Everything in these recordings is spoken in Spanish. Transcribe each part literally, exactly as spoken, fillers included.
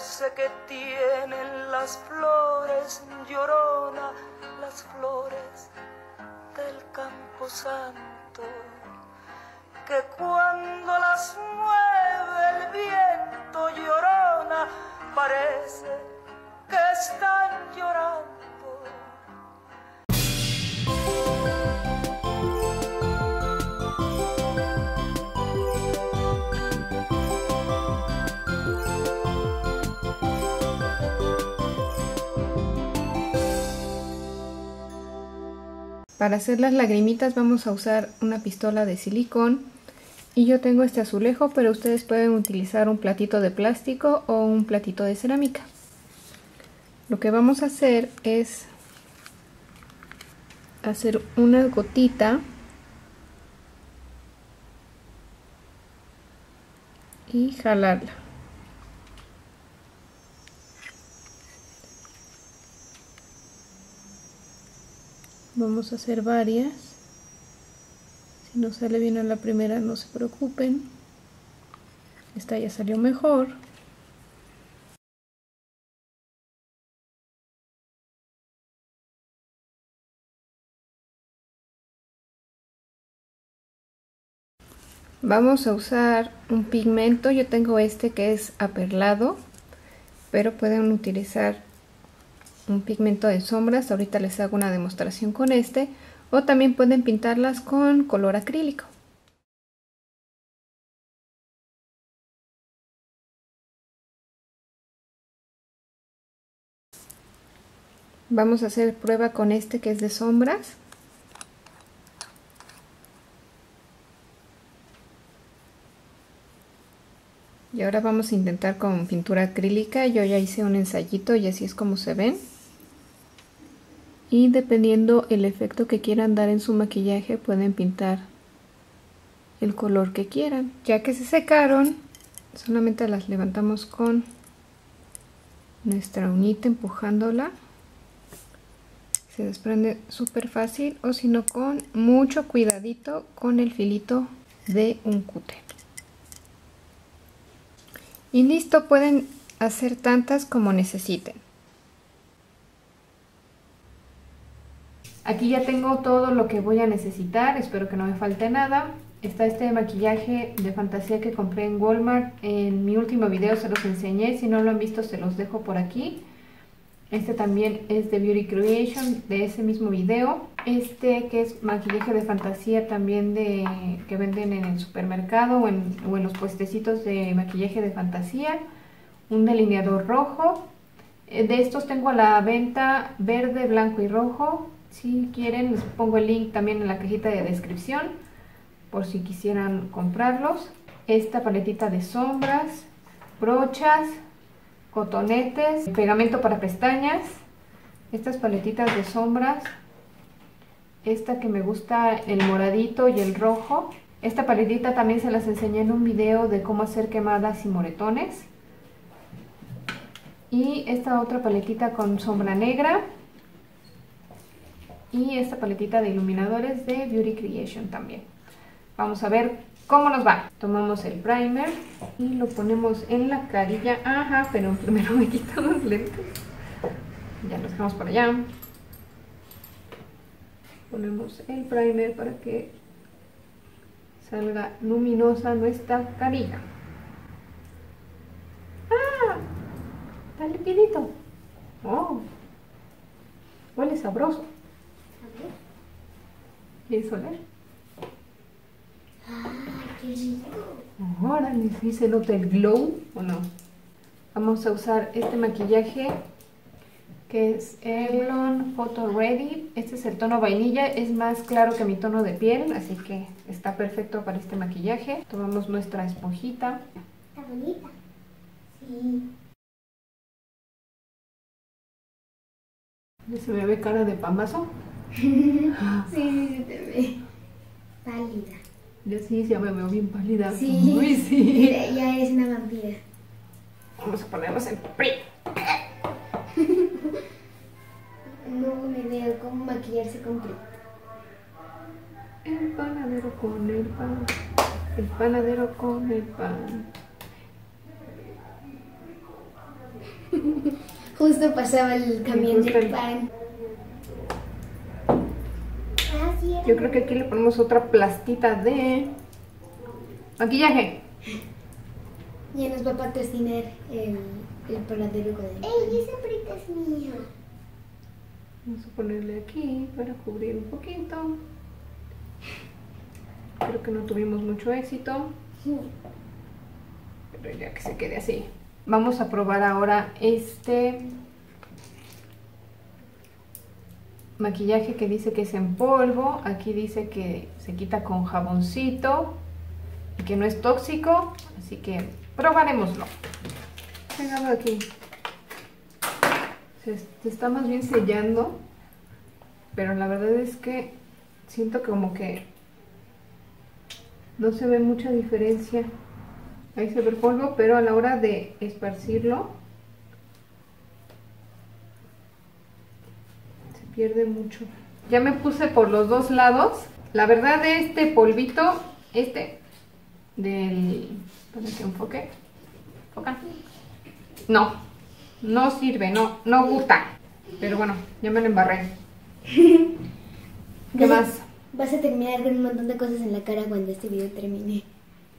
dulce que tienen las flores, llorona, las flores del Campo Santo, que cuando las mueve el viento, llorona, parece que están llorando. Para hacer las lagrimitas vamos a usar una pistola de silicón y yo tengo este azulejo, pero ustedes pueden utilizar un platito de plástico o un platito de cerámica. Lo que vamos a hacer es hacer una gotita y jalarla. Vamos a hacer varias. Si no sale bien a la primera, no se preocupen. Esta ya salió mejor. Vamos a usar un pigmento. Yo tengo este que es aperlado, pero pueden utilizar un pigmento de sombras. Ahorita les hago una demostración con este, o también pueden pintarlas con color acrílico. Vamos a hacer prueba con este que es de sombras. Y ahora vamos a intentar con pintura acrílica. Yo ya hice un ensayito y así es como se ven. Y dependiendo el efecto que quieran dar en su maquillaje, pueden pintar el color que quieran. Ya que se secaron, solamente las levantamos con nuestra uñita empujándola. Se desprende súper fácil, o si no, con mucho cuidadito con el filito de un cúter. Y listo, pueden hacer tantas como necesiten. Aquí ya tengo todo lo que voy a necesitar, espero que no me falte nada. Está este maquillaje de fantasía que compré en Walmart, en mi último video se los enseñé, si no lo han visto se los dejo por aquí. Este también es de Beauty Creation, de ese mismo video. Este que es maquillaje de fantasía también de que venden en el supermercado o en, o en los puestecitos de maquillaje de fantasía. Un delineador rojo. De estos tengo a la venta verde, blanco y rojo. Si quieren les pongo el link también en la cajita de descripción, por si quisieran comprarlos. Esta paletita de sombras, brochas, cotonetes, pegamento para pestañas, estas paletitas de sombras, esta que me gusta, el moradito y el rojo. Esta paletita también se las enseñé en un video de cómo hacer quemadas y moretones. Y esta otra paletita con sombra negra. Y esta paletita de iluminadores de Beauty Creation también. Vamos a ver ¿cómo nos va? Tomamos el primer y lo ponemos en la carilla. Ajá, pero primero me quito los lentes. Ya los dejamos por allá. Ponemos el primer para que salga luminosa nuestra carilla. ¡Ah! Está liquidito. ¡Oh! Huele sabroso. ¿Quieres oler? Ahora les hice el otro, el glow, ¿o no? Vamos a usar este maquillaje que es Revlon Photo Ready. Este es el tono vainilla, es más claro que mi tono de piel, así que está perfecto para este maquillaje. Tomamos nuestra esponjita. Está bonita. Sí. ¿Se me ve cara de pambazo? Sí, sí, te ve pálida. Yo sí, ya me veo bien pálida. Sí, Uy, sí. Ya eres una vampira. Vamos a ponernos en PRI. No me veo cómo maquillarse con PRI. El panadero con el pan. El panadero con el pan. Justo pasaba el camión del pan. Yo creo que aquí le ponemos otra plastita de maquillaje. Ya nos va a patrocinar el, el paladero con el... ¡Ey, esa preta es mía! Vamos a ponerle aquí para cubrir un poquito. Creo que no tuvimos mucho éxito. Sí. Pero ya que se quede así. Vamos a probar ahora este maquillaje que dice que es en polvo. Aquí dice que se quita con jaboncito y que no es tóxico. Así que probaremoslo. Pegado aquí. Se está más bien sellando. Pero la verdad es que siento como que no se ve mucha diferencia. Ahí se ve el polvo, pero a la hora de esparcirlo se pierde mucho. Ya me puse por los dos lados. La verdad de este polvito, este del... para que enfoque. ¿Enfocan? No, no sirve, no, no gusta. Pero bueno, ya me lo embarré. ¿Qué más? Vas a terminar con un montón de cosas en la cara cuando este video termine.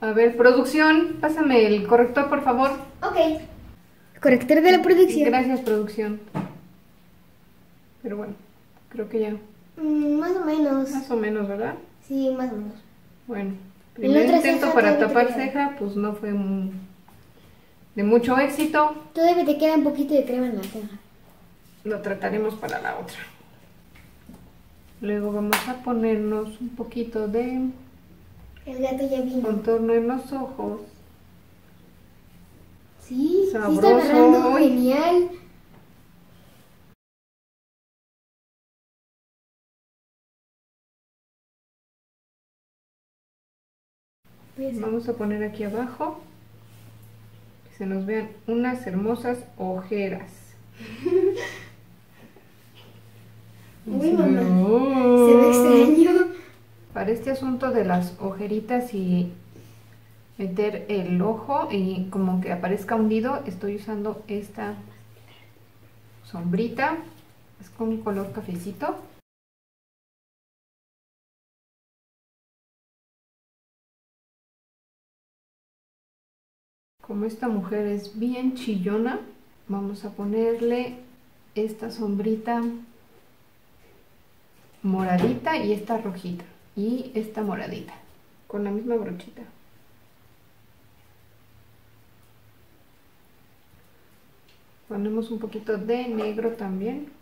A ver, producción, pásame el corrector, por favor. Ok. Corrector de la producción. Gracias, producción. Pero bueno, creo que ya. Mm, más o menos. Más o menos, ¿verdad? Sí, más o menos. Bueno, primer intento para tapar ceja, pues no fue muy... de mucho éxito. Todavía te queda un poquito de crema en la ceja. Lo trataremos para la otra. Luego vamos a ponernos un poquito de... El gato ya vino. Contorno en los ojos. Sí, sabroso. Sí está agarrando genial. Vamos a poner aquí abajo que se nos vean unas hermosas ojeras. Uy, mamá. No. Se ve extraño. Para este asunto de las ojeritas y meter el ojo y como que aparezca hundido, estoy usando esta sombrita. Es con un color cafecito. Como esta mujer es bien chillona, vamos a ponerle esta sombrita moradita y esta rojita. Y esta moradita, con la misma brochita. Ponemos un poquito de negro también.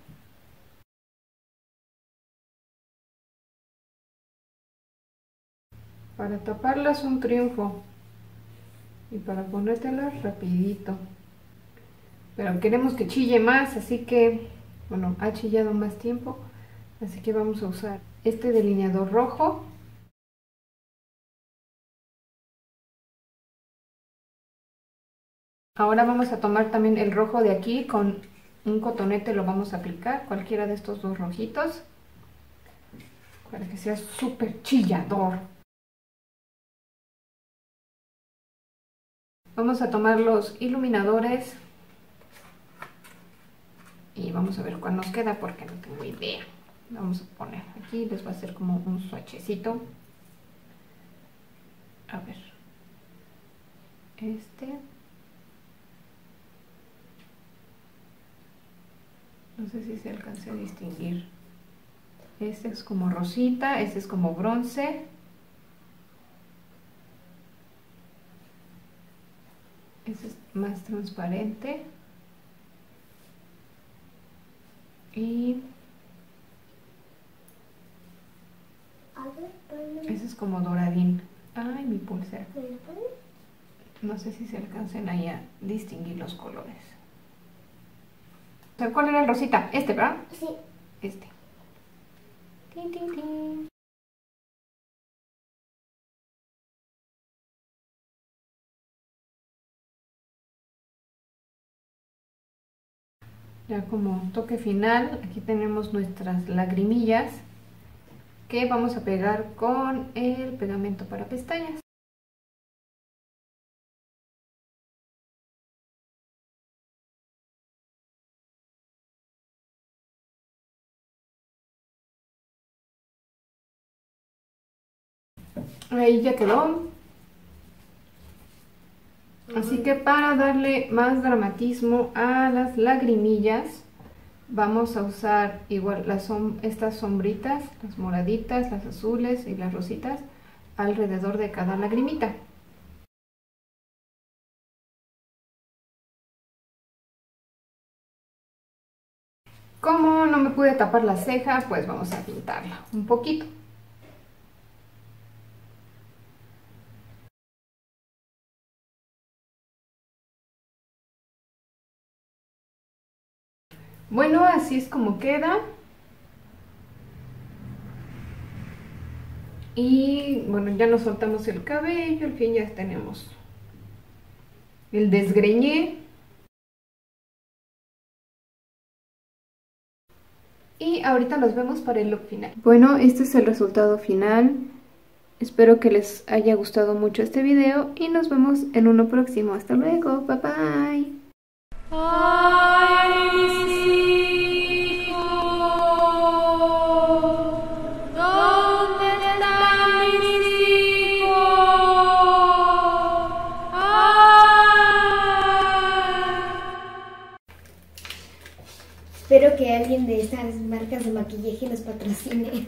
Para taparlas un triunfo. Y para ponértelas rapidito. Pero queremos que chille más, así que... bueno, ha chillado más tiempo. Así que vamos a usar este delineador rojo. Ahora vamos a tomar también el rojo de aquí, con un cotonete lo vamos a aplicar, cualquiera de estos dos rojitos, para que sea súper chillador. Vamos a tomar los iluminadores y vamos a ver cuál nos queda porque no tengo idea. Vamos a poner aquí, les va a hacer como un swatchecito. A ver. Este. No sé si se alcance a distinguir. Este es como rosita, este es como bronce. Este es más transparente. Y... ese es como doradín. Ay, mi pulsera. No sé si se alcancen ahí a distinguir los colores. ¿Cuál era el rosita? Este, ¿verdad? Sí. Este. Tin, tin, tin. Ya como toque final, aquí tenemos nuestras lagrimillas, que vamos a pegar con el pegamento para pestañas. Ahí ya quedó. Así que para darle más dramatismo a las lagrimillas, vamos a usar igual las som estas sombritas, las moraditas, las azules y las rositas, alrededor de cada lagrimita. Como no me pude tapar la ceja, pues vamos a pintarla un poquito. Bueno, así es como queda. Y bueno, ya nos soltamos el cabello, al fin ya tenemos el desgreñé. Y ahorita nos vemos para el look final. Bueno, este es el resultado final. Espero que les haya gustado mucho este video y nos vemos en uno próximo. Hasta luego, bye bye. Bye. Espero que alguien de estas marcas de maquillaje nos patrocine.